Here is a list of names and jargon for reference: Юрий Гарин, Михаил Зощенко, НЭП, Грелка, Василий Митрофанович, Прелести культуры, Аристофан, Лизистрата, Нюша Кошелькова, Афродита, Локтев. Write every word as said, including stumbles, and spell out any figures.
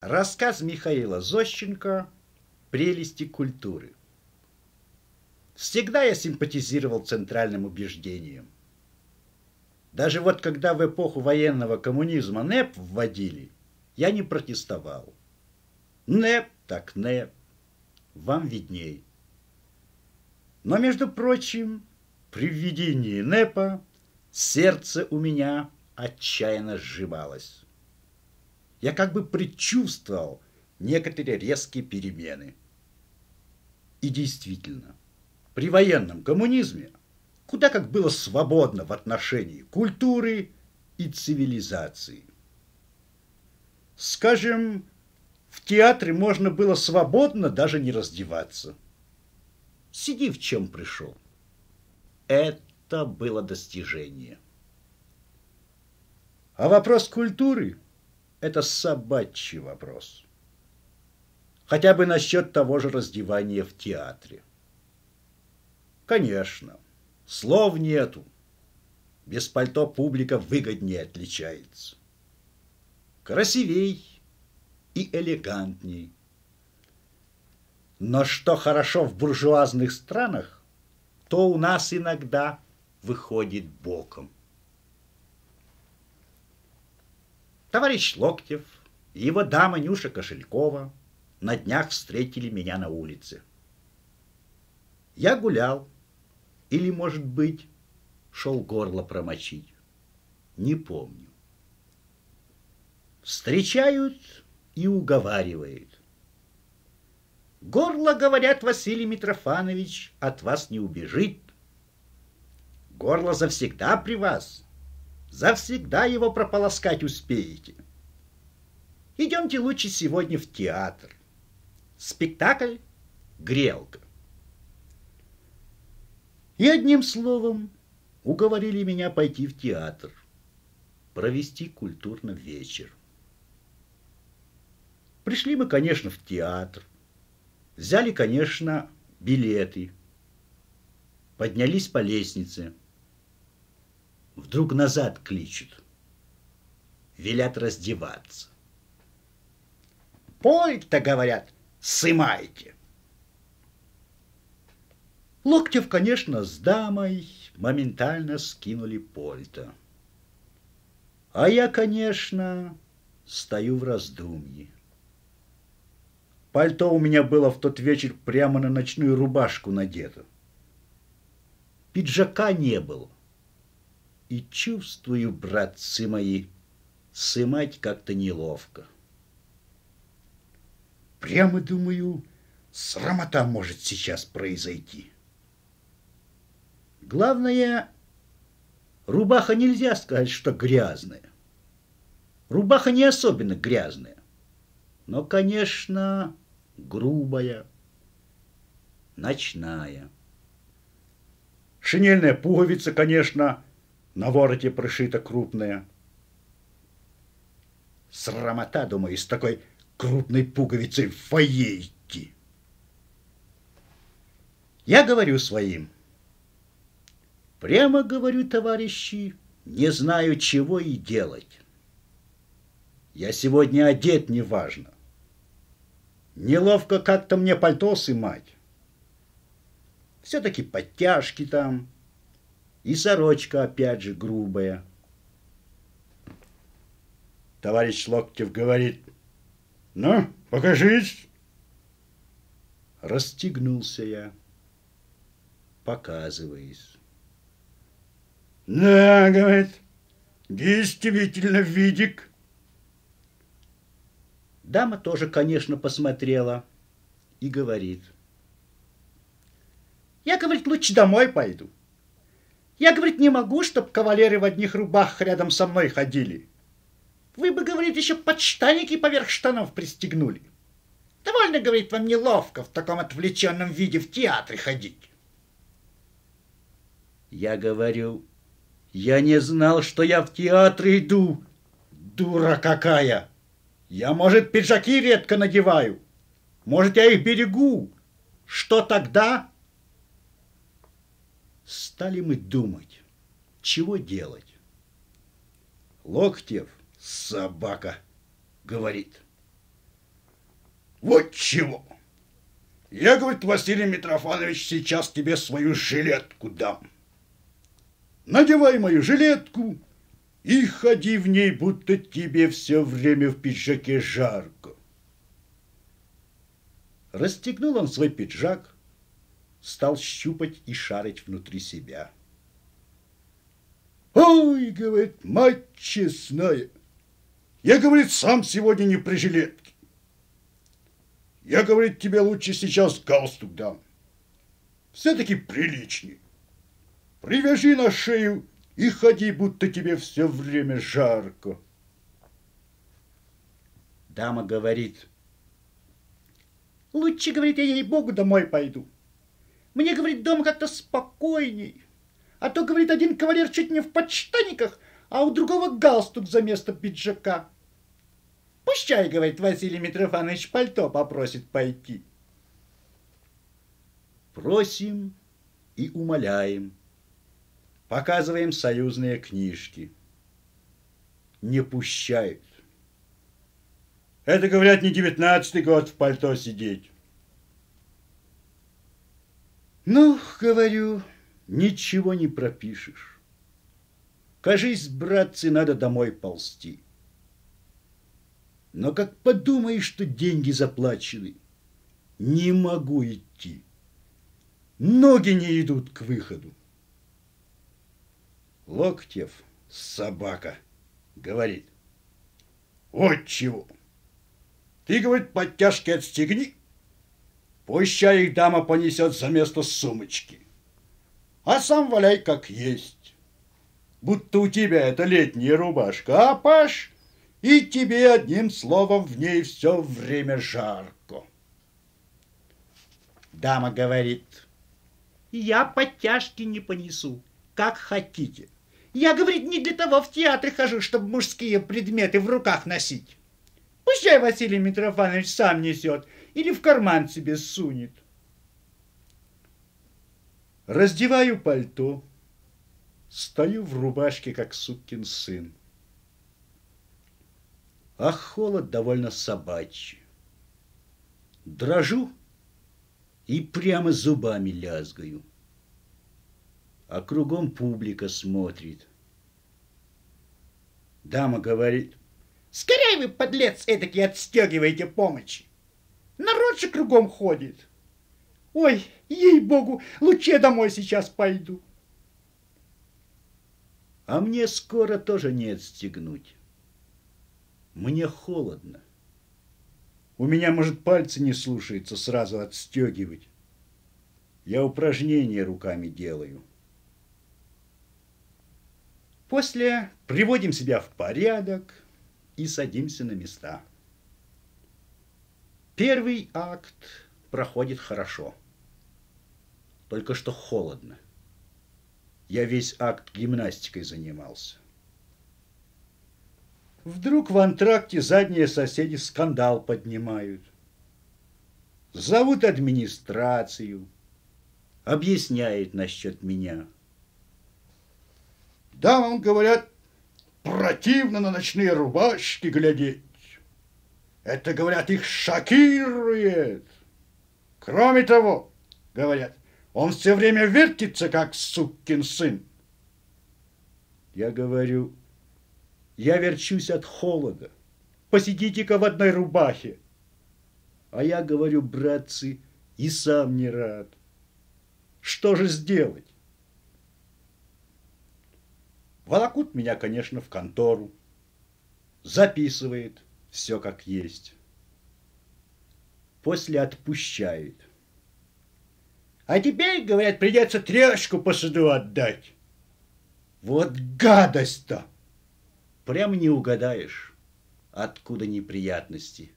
Рассказ Михаила Зощенко «Прелести культуры». Всегда я симпатизировал центральным убеждениям. Даже вот когда в эпоху военного коммунизма НЭП вводили, я не протестовал. НЭП так НЭП, вам видней. Но, между прочим, при введении НЭПа сердце у меня отчаянно сжималось. Я как бы предчувствовал некоторые резкие перемены. И действительно, при военном коммунизме куда как было свободно в отношении культуры и цивилизации. Скажем, в театре можно было свободно даже не раздеваться. Сиди, в чем пришел. Это было достижение. А вопрос культуры — это собачий вопрос. Хотя бы насчет того же раздевания в театре. Конечно, слов нету. Без пальто публика выгоднее отличается. Красивей и элегантней. Но что хорошо в буржуазных странах, то у нас иногда выходит боком. Товарищ Локтев и его дама Нюша Кошелькова на днях встретили меня на улице. Я гулял, или, может быть, шел горло промочить, не помню. Встречают и уговаривают. Горло, говорят, Василий Митрофанович, от вас не убежит. Горло завсегда при вас. Завсегда его прополоскать успеете. Идемте лучше сегодня в театр. Спектакль «Грелка». И одним словом уговорили меня пойти в театр, провести культурный вечер. Пришли мы, конечно, в театр. Взяли, конечно, билеты. Поднялись по лестнице. Вдруг назад кличут. Велят раздеваться. Пой-то, говорят, сымайте. Локтев, конечно, с дамой моментально скинули пальто. А я, конечно, стою в раздумье. Пальто у меня было в тот вечер прямо на ночную рубашку надето. Пиджака не было. И чувствую, братцы мои, сымать как-то неловко. Прямо думаю, срамота может сейчас произойти. Главное, рубаха нельзя сказать, что грязная. Рубаха не особенно грязная, но, конечно, грубая, ночная. Шинельная пуговица, конечно, на вороте прошита крупная. Срамота, думаю, с такой крупной пуговицей в фойе идти. Я говорю своим. Прямо говорю, товарищи, не знаю, чего и делать. Я сегодня одет неважно. Неловко как-то мне пальто сымать. Все-таки подтяжки там. И сорочка, опять же, грубая. Товарищ Локтев говорит: «Ну, покажись!» Расстегнулся я, показываясь. «Да, — говорит, — действительно видик!» Дама тоже, конечно, посмотрела и говорит: «Я, — говорит, — лучше домой пойду. Я, — говорит, — не могу, чтоб кавалеры в одних рубахах рядом со мной ходили. Вы бы, — говорит, — еще подштаники поверх штанов пристегнули. Довольно, — говорит, — вам неловко в таком отвлеченном виде в театре ходить». Я говорю: «Я не знал, что я в театр иду. Дура какая! Я, может, пиджаки редко надеваю. Может, я их берегу. Что тогда?» Стали мы думать, чего делать. Локтев, собака, говорит: Вот чего. Я, говорит, Василий Митрофанович, сейчас тебе свою жилетку дам. Надевай мою жилетку и ходи в ней, будто тебе все время в пиджаке жарко. Расстегнул он свой пиджак, стал щупать и шарить внутри себя. Ой, говорит, мать честная, я, говорит, сам сегодня не при жилетке. Я, говорит, тебе лучше сейчас галстук дам. Все-таки приличней. Привяжи на шею и ходи, будто тебе все время жарко. Дама говорит, лучше, говорит, я, ей-богу, домой пойду. Мне, говорит, дома как-то спокойней. А то, говорит, один кавалер чуть не в подштаниках, а у другого галстук за место пиджака. Пущай, говорит, Василий Митрофанович пальто попросит пойти. Просим и умоляем. Показываем союзные книжки. Не пущают. Это, говорят, не девятнадцатый год в пальто сидеть. Ну, говорю, ничего не пропишешь. Кажись, братцы, надо домой ползти. Но как подумаешь, что деньги заплачены, не могу идти. Ноги не идут к выходу. Локтев, собака, говорит, вот чего. Ты, говорит, подтяжки отстегни, пусть их дама понесет за место сумочки. А сам валяй как есть. Будто у тебя это летняя рубашка, а Паш, и тебе одним словом в ней все время жарко. Дама говорит, я подтяжки не понесу, как хотите. Я, говорит, не для того в театр хожу, чтобы мужские предметы в руках носить. Пусть я Василий Митрофанович сам несет или в карман себе сунет. Раздеваю пальто, стою в рубашке, как сукин сын. А холод довольно собачий. Дрожу и прямо зубами лязгаю. А кругом публика смотрит. Дама говорит, скорее вы, подлец, эдакий отстегиваете помощи. Народ же кругом ходит. Ой, ей-богу, лучше я домой сейчас пойду. А мне скоро тоже не отстегнуть. Мне холодно. У меня, может, пальцы не слушаются сразу отстегивать. Я упражнения руками делаю. После приводим себя в порядок и садимся на места. Первый акт проходит хорошо. Только что холодно. Я весь акт гимнастикой занимался. Вдруг в антракте задние соседи скандал поднимают. Зовут администрацию. Объясняет насчет меня. Да, вам говорят, противно на ночные рубашки глядеть. Это, говорят, их шокирует. Кроме того, говорят, он все время вертится, как сукин сын. Я говорю, я верчусь от холода. Посидите-ка в одной рубахе. А я говорю, братцы, и сам не рад. Что же сделать? Волокут меня, конечно, в контору. Записывает все как есть. После отпущают. А теперь, говорят, придется трешку по суду отдать. Вот гадость-то! Прямо не угадаешь, откуда неприятности.